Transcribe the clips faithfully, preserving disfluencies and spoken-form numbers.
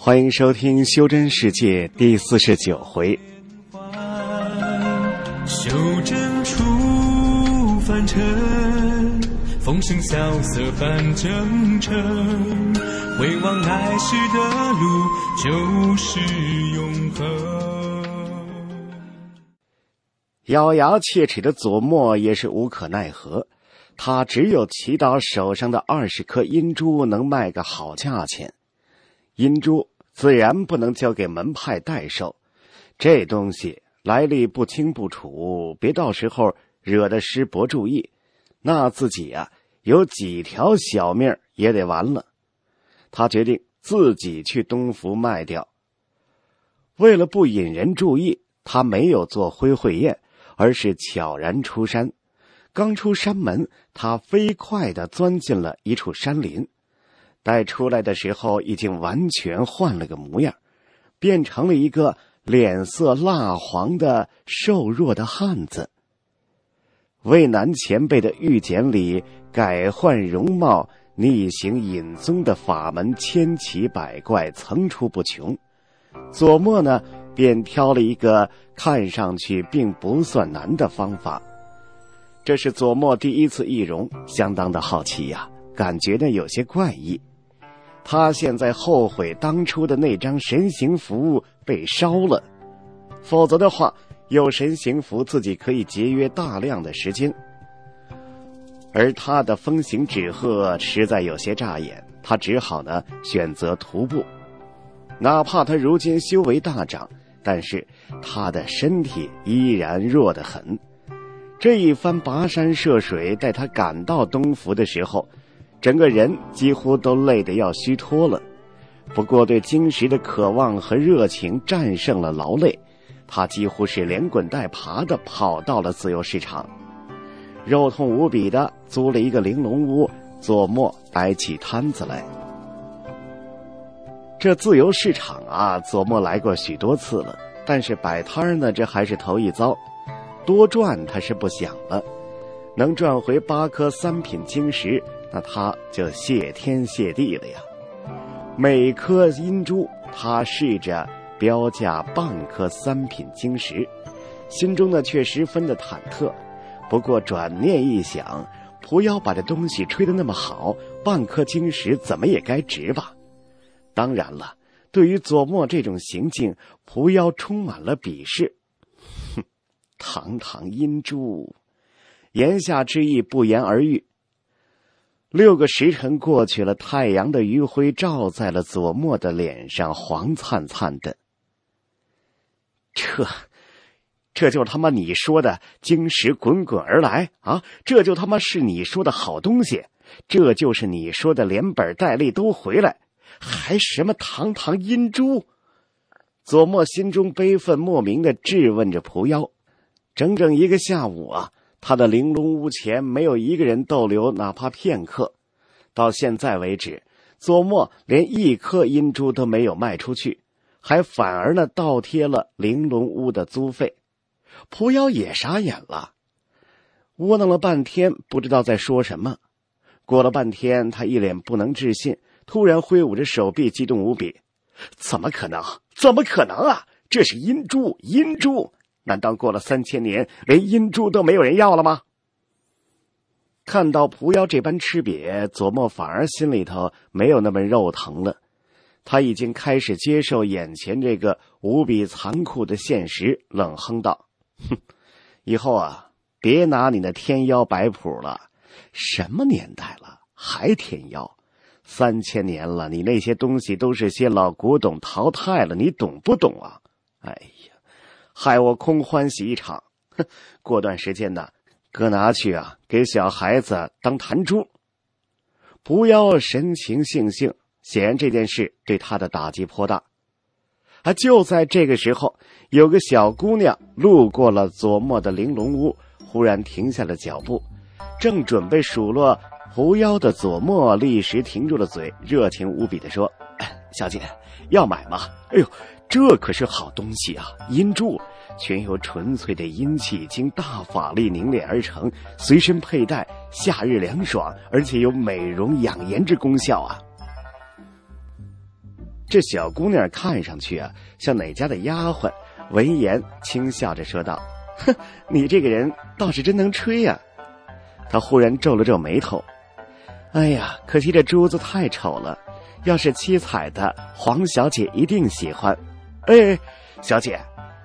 欢迎收听《修真世界》第四十九回。修真处凡尘，风声萧瑟半征程，回望来时的路，就是永恒。咬牙切齿的左墨也是无可奈何，他只有祈祷手上的二十颗阴珠能卖个好价钱。阴珠自然不能交给门派代售，这东西来历不清不楚，别到时候惹得师伯注意，那自己啊有几条小命也得完了。他决定自己去东府卖掉。为了不引人注意，他没有做挥会宴，而是悄然出山。刚出山门，他飞快地钻进了一处山林。待出来的时候，已经完全换了个模样，变成了一个脸色蜡黄的瘦弱的汉子。魏南前辈的御简里改换容貌、逆行隐踪的法门千奇百怪，层出不穷。左墨呢，便挑了一个看上去并不算难的方法。这是左墨第一次易容，相当的好奇呀、啊，感觉呢有些怪异。他现在后悔当初的那张神行符被烧了，否则的话，有神行符自己可以节约大量的时间。而他的风行纸鹤实在有些扎眼，他只好呢选择徒步。哪怕他如今修为大涨，但是他的身体依然弱得很。这一番跋山涉水，带他赶到东府的时候，整个人几乎都累得要虚脱了，不过对金石的渴望和热情战胜了劳累，他几乎是连滚带爬地跑到了自由市场，肉痛无比地租了一个玲珑屋，左墨摆起摊子来。这自由市场啊，左墨来过许多次了，但是摆摊呢，这还是头一遭。多赚他是不想了，能赚回八颗三品晶石，那他就谢天谢地了呀。每颗阴珠他试着标价半颗三品晶石，心中呢却十分的忐忑，不过转念一想，不要把这东西吹得那么好，半颗晶石怎么也该值吧。当然了，对于左墨这种行径，蒲妖充满了鄙视。哼，堂堂阴珠，言下之意不言而喻。六个时辰过去了，太阳的余晖照在了左墨的脸上，黄灿灿的。这这就他妈你说的晶石滚滚而来啊！这就他妈是你说的好东西，这就是你说的连本带利都回来，还什么堂堂阴珠？左墨心中悲愤莫名地质问着蒲妖。整整一个下午啊，他的玲珑屋前没有一个人逗留，哪怕片刻。到现在为止，左墨连一颗阴珠都没有卖出去，还反而呢倒贴了玲珑屋的租费。蒲妖也傻眼了，窝囊了半天，不知道在说什么。过了半天，他一脸不能置信，突然挥舞着手臂，激动无比。怎么可能？怎么可能啊？这是阴珠，阴珠！难道过了三千年，连阴珠都没有人要了吗？看到蒲妖这般吃瘪，左墨反而心里头没有那么肉疼了。他已经开始接受眼前这个无比残酷的现实，冷哼道。哼，以后啊，别拿你的天妖摆谱了。什么年代了，还天妖？三千年了，你那些东西都是些老古董，淘汰了，你懂不懂啊？哎呀，害我空欢喜一场。哼，过段时间呢，哥拿去啊，给小孩子当弹珠。不要神情悻悻，显然这件事对他的打击颇大。啊！就在这个时候，有个小姑娘路过了左墨的玲珑屋，忽然停下了脚步。正准备数落蒲妖的左墨立时停住了嘴，热情无比地说：“小姐，要买吗？哎呦，这可是好东西啊！阴珠全由纯粹的阴气经大法力凝练而成，随身佩戴，夏日凉爽，而且有美容养颜之功效啊！”这小姑娘看上去啊，像哪家的丫鬟，闻言轻笑着说道：“哼，你这个人倒是真能吹呀、啊。”她忽然皱了皱眉头：“哎呀，可惜这珠子太丑了，要是七彩的，黄小姐一定喜欢。”“哎，小姐，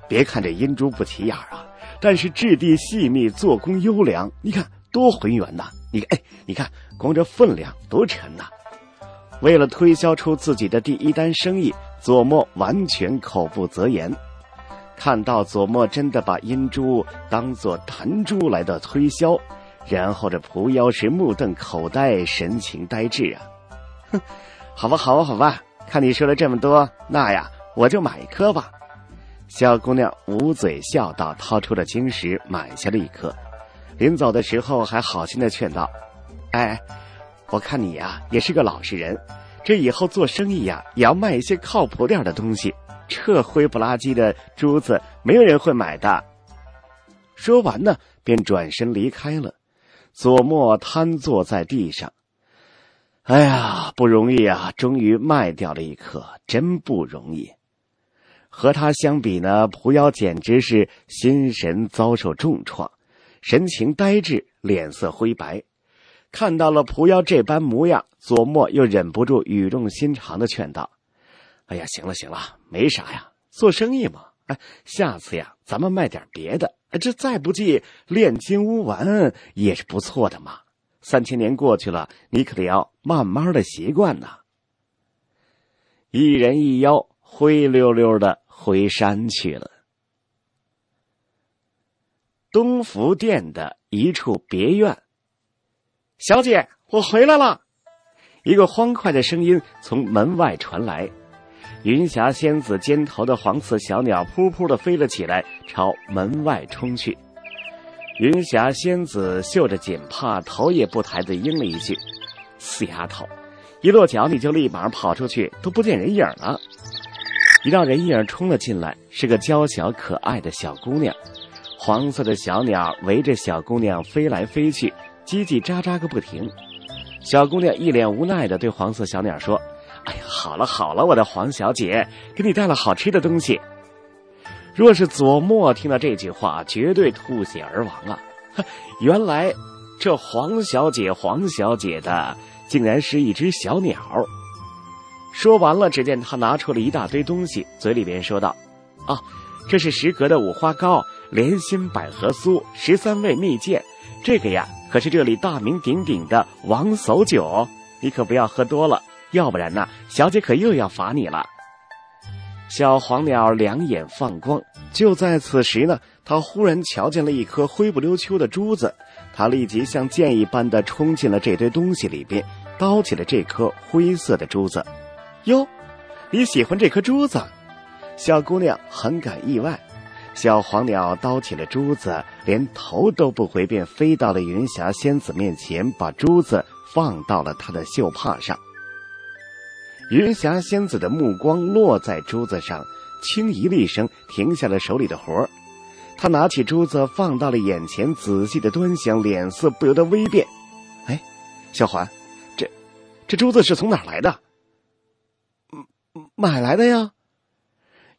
别看这银珠不起眼啊，但是质地细密，做工优良，你看多浑圆呐、啊！你哎，你看光这分量多沉呐、啊！”为了推销出自己的第一单生意，左墨完全口不择言。看到左墨真的把银珠当作弹珠来的推销，然后这蒲妖是目瞪口呆，神情呆滞啊！哼，好吧，好吧，好吧，看你说了这么多，那呀，我就买一颗吧。小姑娘捂嘴笑道，掏出了晶石，买下了一颗。临走的时候，还好心的劝道：“哎。”我看你呀、啊，也是个老实人，这以后做生意呀、啊，也要卖一些靠谱点的东西。这灰不拉几的珠子，没有人会买的。说完呢，便转身离开了。左墨瘫坐在地上，哎呀，不容易啊！终于卖掉了一颗，真不容易。和他相比呢，蒲妖简直是心神遭受重创，神情呆滞，脸色灰白。看到了蒲妖这般模样，左墨又忍不住语重心长的劝道：“哎呀，行了行了，没啥呀，做生意嘛，哎，下次呀，咱们卖点别的，这再不济炼金乌丸也是不错的嘛。三千年过去了，你可得要慢慢的习惯呐。”一人一妖灰溜溜的回山去了。东福殿的一处别院。“小姐，我回来了！”一个欢快的声音从门外传来。云霞仙子肩头的黄刺小鸟扑扑地飞了起来，朝门外冲去。云霞仙子嗅着锦帕，头也不抬地应了一句：“死丫头，一落脚你就立马跑出去，都不见人影了。”一道人影冲了进来，是个娇小可爱的小姑娘。黄色的小鸟围着小姑娘飞来飞去，叽叽喳喳个不停。小姑娘一脸无奈地对黄色小鸟说：“哎呀，好了好了，我的黄小姐，给你带了好吃的东西。”若是左墨听到这句话，绝对吐血而亡啊！原来这黄小姐黄小姐的竟然是一只小鸟。说完了，只见她拿出了一大堆东西，嘴里边说道：“啊，这是食阁的五花膏、莲心百合酥、十三味蜜饯，这个呀可是这里大名鼎鼎的王叟酒，你可不要喝多了，要不然呢，小姐可又要罚你了。”小黄鸟两眼放光。就在此时呢，他忽然瞧见了一颗灰不溜秋的珠子，他立即像箭一般的冲进了这堆东西里边，叨起了这颗灰色的珠子。“哟，你喜欢这颗珠子？”小姑娘很感意外。小黄鸟叨起了珠子，连头都不回，便飞到了云霞仙子面前，把珠子放到了她的袖帕上。云霞仙子的目光落在珠子上，轻咦了一声，停下了手里的活儿。她拿起珠子放到了眼前，仔细的端详，脸色不由得微变。“哎，小环，这这珠子是从哪儿来的？”“买来的呀。”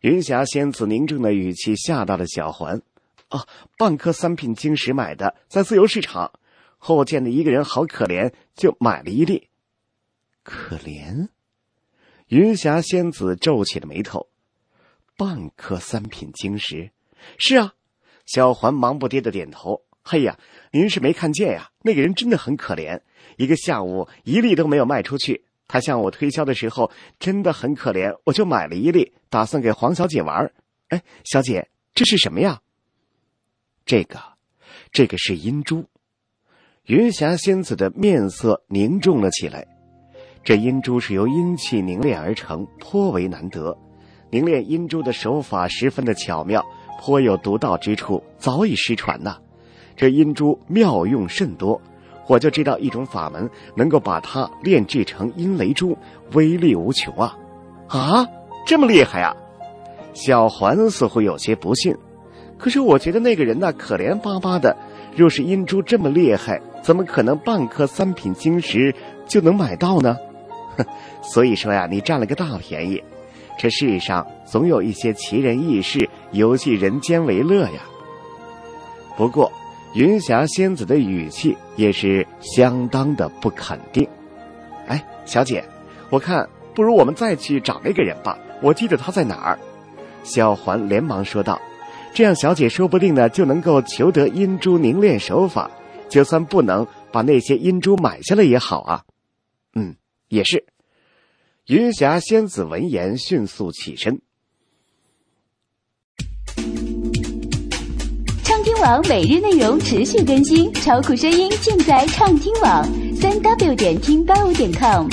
云霞仙子凝重的语气吓到了小环。“啊，半颗三品晶石买的，在自由市场。后见的一个人好可怜，就买了一粒。”“可怜？”云霞仙子皱起了眉头。“半颗三品晶石？”“是啊。”小环忙不迭的点头。“嘿呀，您是没看见呀，那个人真的很可怜，一个下午一粒都没有卖出去。他向我推销的时候真的很可怜，我就买了一粒，打算给黄小姐玩。哎，小姐，这是什么呀？”“这个，这个是银珠。”云霞仙子的面色凝重了起来。这银珠是由阴气凝炼而成，颇为难得。凝炼银珠的手法十分的巧妙，颇有独到之处，早已失传呐、啊。这银珠妙用甚多。我就知道一种法门，能够把它炼制成阴雷珠，威力无穷啊！啊，这么厉害啊！小环似乎有些不信。可是我觉得那个人那可怜巴巴的，若是阴珠这么厉害，怎么可能半颗三品晶石就能买到呢？所以说呀、啊，你占了个大便宜。这世上总有一些奇人异事，游戏人间为乐呀。不过，云霞仙子的语气也是相当的不肯定。哎，小姐，我看不如我们再去找那个人吧，我记得他在哪儿。萧环连忙说道：“这样，小姐说不定呢就能够求得阴珠凝炼手法，就算不能把那些阴珠买下来也好啊。”嗯，也是。云霞仙子闻言迅速起身。畅听网每日内容持续更新，超酷声音尽在畅听网三 w 点听八五点 com。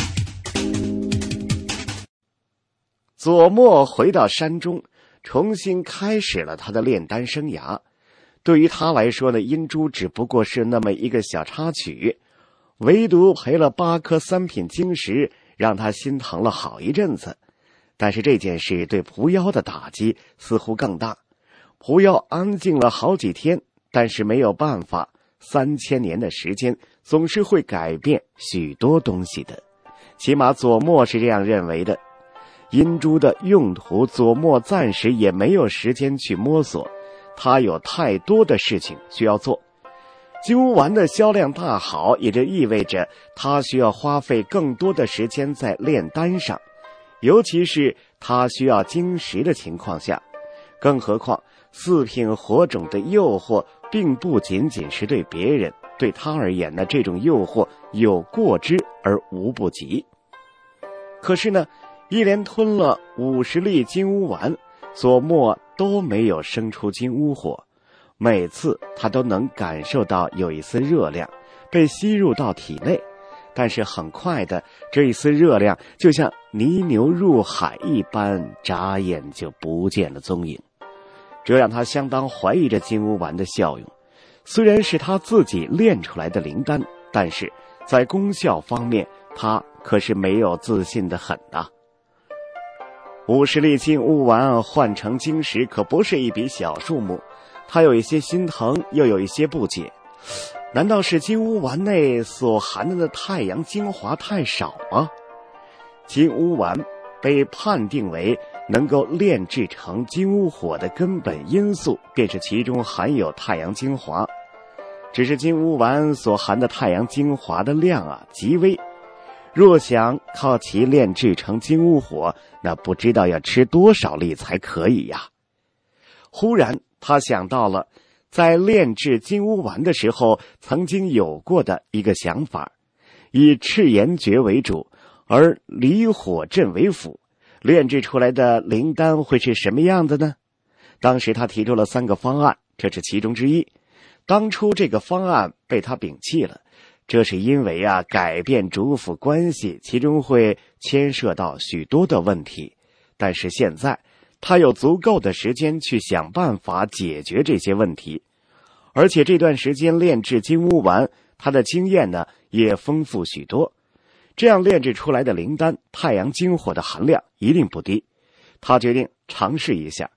左墨回到山中，重新开始了他的炼丹生涯。对于他来说呢，阴珠只不过是那么一个小插曲，唯独赔了八颗三品晶石，让他心疼了好一阵子。但是这件事对蒲妖的打击似乎更大。蒲妖安静了好几天，但是没有办法，三千年的时间总是会改变许多东西的，起码左墨是这样认为的。阴珠的用途，左墨暂时也没有时间去摸索，他有太多的事情需要做。金乌丸的销量大好，也就意味着他需要花费更多的时间在炼丹上，尤其是他需要晶石的情况下。更何况四品火种的诱惑并不仅仅是对别人，对他而言呢，这种诱惑有过之而无不及。可是呢，一连吞了五十粒金乌丸，左墨都没有生出金乌火。每次他都能感受到有一丝热量被吸入到体内，但是很快的，这一丝热量就像泥牛入海一般，眨眼就不见了踪影。这让他相当怀疑着金乌丸的效用。虽然是他自己炼出来的灵丹，但是在功效方面他可是没有自信的很啊。五十粒金乌丸换成晶石可不是一笔小数目，他有一些心疼，又有一些不解。难道是金乌丸内所含的太阳精华太少吗？金乌丸被判定为能够炼制成金乌火的根本因素，便是其中含有太阳精华。只是金乌丸所含的太阳精华的量啊极微，若想靠其炼制成金乌火，那不知道要吃多少粒才可以呀。忽然他想到了在炼制金乌丸的时候曾经有过的一个想法，以赤炎诀为主，而离火阵为辅，炼制出来的灵丹会是什么样子呢？当时他提出了三个方案，这是其中之一。当初这个方案被他摒弃了，这是因为啊，改变主辅关系，其中会牵涉到许多的问题。但是现在他有足够的时间去想办法解决这些问题，而且这段时间炼制金乌丸，他的经验呢也丰富许多。这样炼制出来的灵丹，太阳精火的含量一定不低。他决定尝试一下，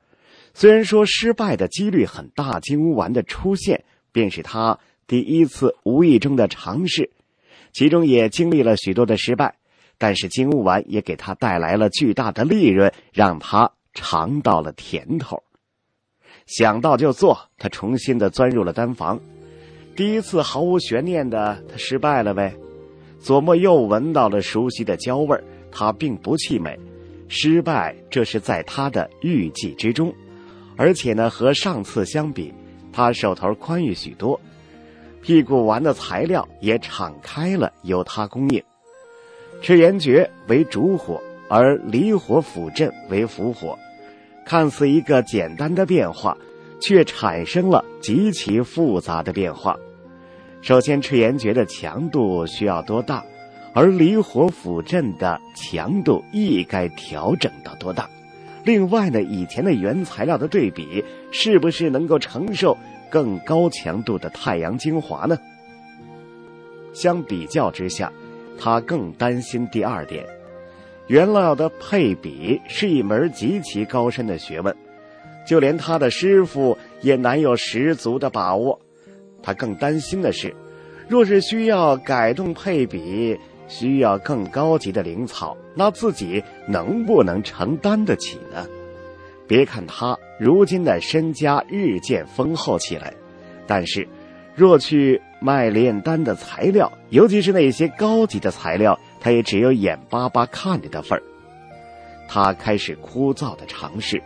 虽然说失败的几率很大，金乌丸的出现便是他第一次无意中的尝试，其中也经历了许多的失败，但是金乌丸也给他带来了巨大的利润，让他尝到了甜头。想到就做，他重新的钻入了丹房。第一次毫无悬念的他失败了呗。左墨又闻到了熟悉的焦味，他并不气馁，失败这是在他的预计之中。而且呢，和上次相比，他手头宽裕许多，屁股丸的材料也敞开了，由他供应。赤炎诀为主火，而离火辅阵为辅火，看似一个简单的变化，却产生了极其复杂的变化。首先，赤炎诀的强度需要多大，而离火辅阵的强度亦该调整到多大。另外呢，以前的原材料的对比，是不是能够承受更高强度的太阳精华呢？相比较之下，他更担心第二点。原料的配比是一门极其高深的学问，就连他的师傅也难有十足的把握。他更担心的是，若是需要改动配比，需要更高级的灵草，那自己能不能承担得起呢？别看他如今的身家日渐丰厚起来，但是若去卖炼丹的材料，尤其是那些高级的材料，他也只有眼巴巴看着的份儿。他开始枯燥的尝试。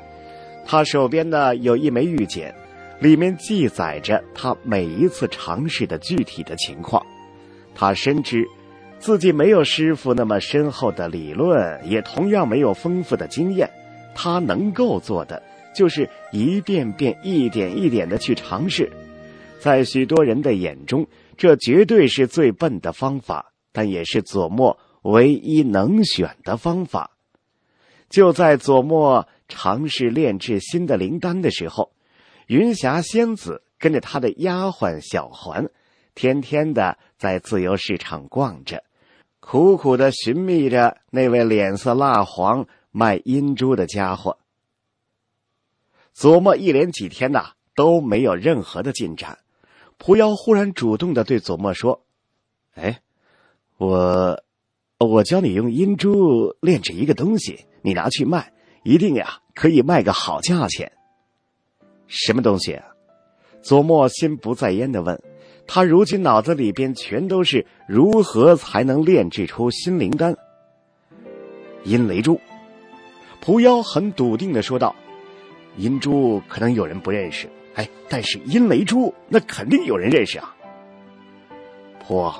他手边呢有一枚玉简，里面记载着他每一次尝试的具体的情况。他深知自己没有师傅那么深厚的理论，也同样没有丰富的经验。他能够做的就是一遍遍一点一点的去尝试。在许多人的眼中，这绝对是最笨的方法，但也是左默唯一能选的方法。就在左默尝试炼制新的灵丹的时候，云霞仙子跟着她的丫鬟小环，天天的在自由市场逛着，苦苦的寻觅着那位脸色蜡黄卖阴珠的家伙。左默一连几天呐都没有任何的进展。蒲瑶忽然主动的对左默说：“哎，我我教你用阴珠炼制一个东西，你拿去卖，一定呀可以卖个好价钱。”“什么东西啊？”左默心不在焉的问。他如今脑子里边全都是如何才能炼制出新灵丹。“阴雷珠。”蒲妖很笃定的说道。“阴珠可能有人不认识，哎，但是阴雷珠那肯定有人认识啊。”婆，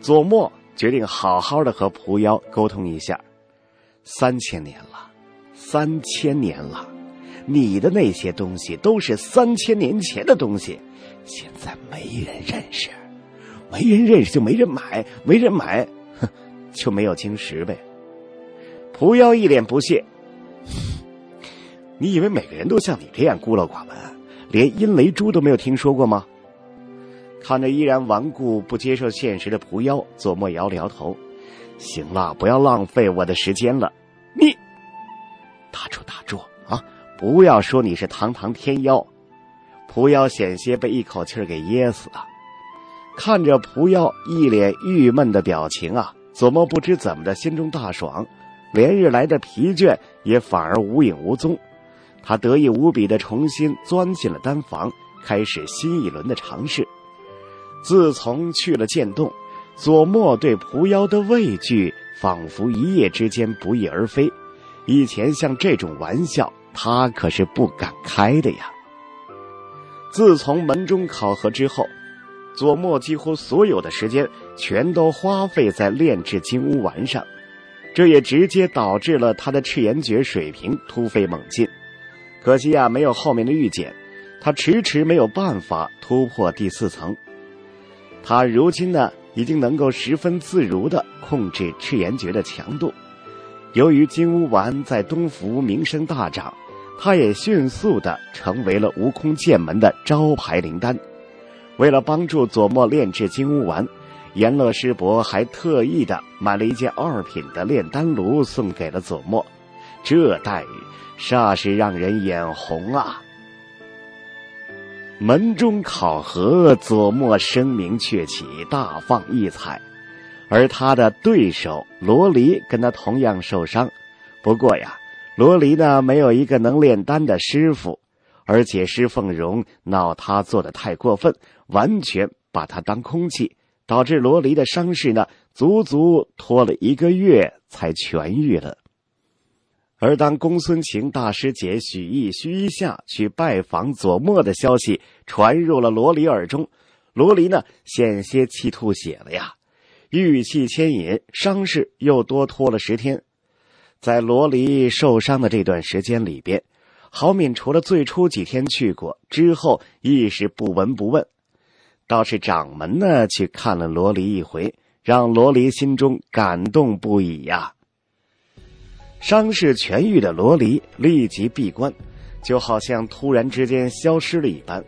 左默决定好好的和蒲妖沟通一下。三千年了，三千年了。你的那些东西都是三千年前的东西，现在没人认识，没人认识就没人买，没人买，哼，就没有晶石呗。蒲妖一脸不屑：“你以为每个人都像你这样孤陋寡闻，连阴雷珠都没有听说过吗？”看着依然顽固不接受现实的蒲妖，左默摇了摇头：“行了，不要浪费我的时间了，你打住打住啊！不要说你是堂堂天妖。”蒲妖险些被一口气给噎死了。看着蒲妖一脸郁闷的表情啊，左默不知怎么的心中大爽，连日来的疲倦也反而无影无踪。他得意无比的重新钻进了丹房，开始新一轮的尝试。自从去了剑洞，左默对蒲妖的畏惧仿佛一夜之间不翼而飞。以前像这种玩笑他可是不敢开的呀。自从门中考核之后，左默几乎所有的时间全都花费在炼制金乌丸上，这也直接导致了他的赤炎诀水平突飞猛进。可惜啊，没有后面的预检，他迟迟没有办法突破第四层。他如今呢，已经能够十分自如地控制赤炎诀的强度。由于金乌丸在东福名声大涨，他也迅速地成为了无空剑门的招牌灵丹。为了帮助左默炼制金乌丸，阎乐师伯还特意的买了一件二品的炼丹炉送给了左默，这待遇煞是让人眼红啊！门中考核，左默声名鹊起，大放异彩。而他的对手罗离跟他同样受伤，不过呀，罗离呢没有一个能炼丹的师傅，而且施凤荣闹他做得太过分，完全把他当空气，导致罗离的伤势呢足足拖了一个月才痊愈了。而当公孙晴大师姐许毅、徐一夏去拜访左默的消息传入了罗离耳中，罗离呢险些气吐血了呀。玉气牵引，伤势又多拖了十天。在罗离受伤的这段时间里边，郝敏除了最初几天去过之后，一时不闻不问。倒是掌门呢去看了罗离一回，让罗离心中感动不已呀、啊。伤势痊愈的罗离立即闭关，就好像突然之间消失了一般。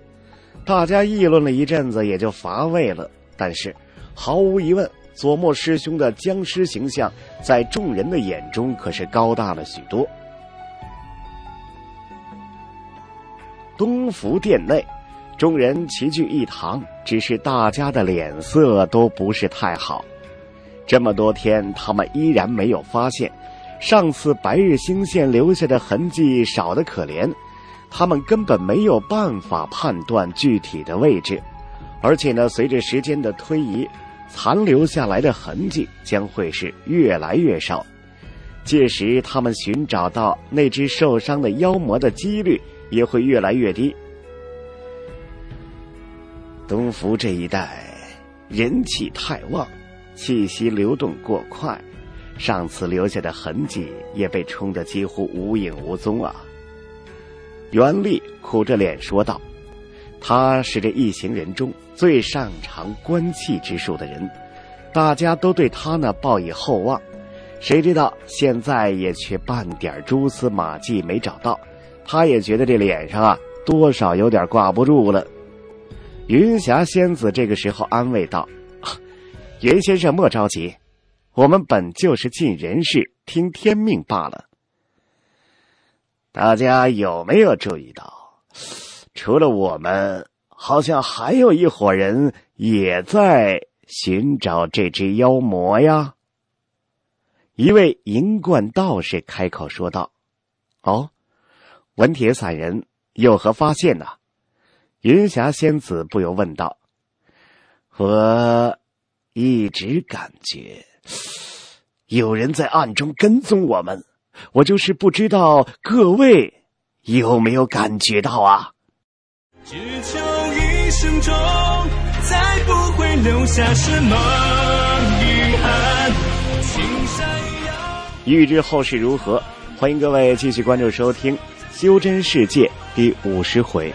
大家议论了一阵子，也就乏味了。但是毫无疑问，左默师兄的僵尸形象在众人的眼中可是高大了许多。东福殿内，众人齐聚一堂，只是大家的脸色都不是太好。这么多天，他们依然没有发现上次白日星线留下的痕迹少得可怜，他们根本没有办法判断具体的位置。而且呢，随着时间的推移，残留下来的痕迹将会是越来越少。届时，他们寻找到那只受伤的妖魔的几率也会越来越低。东福这一带人气太旺，气息流动过快，上次留下的痕迹也被冲得几乎无影无踪啊！袁立苦着脸说道。他是这一行人中最擅长观气之术的人，大家都对他呢抱以厚望，谁知道现在也却半点蛛丝马迹没找到。他也觉得这脸上啊多少有点挂不住了。云霞仙子这个时候安慰道：“啊，袁先生莫着急，我们本就是尽人事听天命罢了。”大家有没有注意到，除了我们，好像还有一伙人也在寻找这只妖魔呀？一位银冠道士开口说道。哦，文铁散人有何发现呢？云霞仙子不由问道。我一直感觉有人在暗中跟踪我们，我就是不知道各位有没有感觉到啊？只求一生中再不会留下什么遗憾。欲知后事如何，欢迎各位继续关注收听《修真世界》第五十回。